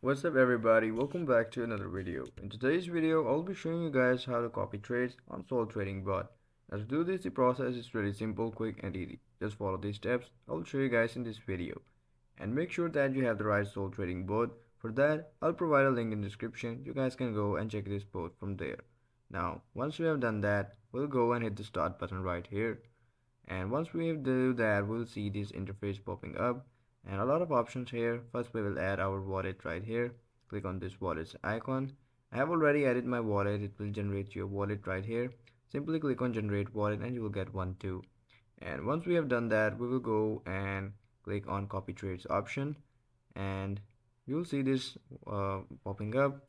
What's up everybody, welcome back to another video. In today's video I'll be showing you guys how to copy trades on Sol Trading Bot. As to do this, the process is really simple, quick and easy. Just follow these steps I'll show you guys in this video, and make sure that you have the right Sol Trading Bot. For that, I'll provide a link in the description. You guys can go and check this bot from there. Now once we have done that, we'll go and hit the start button right here, and once we do that, we'll see this interface popping up and a lot of options here. First we will add our wallet right here. Click on this wallet's icon. I have already added my wallet. It will generate your wallet right here. Simply click on generate wallet and you will get one too. And once we have done that, we will go and click on copy trades option, and you'll see this popping up.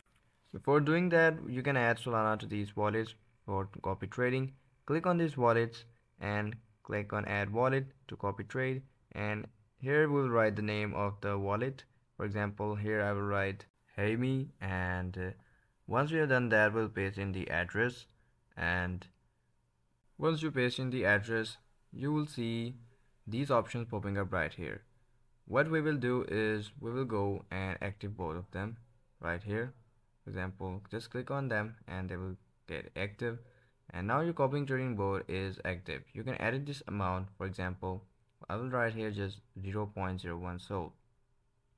Before doing that, you can add Solana to these wallets for copy trading. Click on these wallets and click on add wallet to copy trade, and here we'll write the name of the wallet. For example, here I will write Hey Me, and once we have done that, we'll paste in the address. And once you paste in the address, you will see these options popping up right here. What we will do is we will go and active both of them right here. For example, just click on them and they will get active, and now your copying trading bot is active. You can edit this amount. For example, I will write here just 0.01 Sol,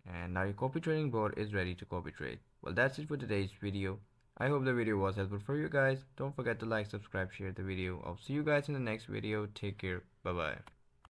and now your copy trading bot is ready to copy trade. Well, that's it for today's video. I hope the video was helpful for you guys. Don't forget to like, subscribe, share the video. I'll see you guys in the next video. Take care. Bye bye.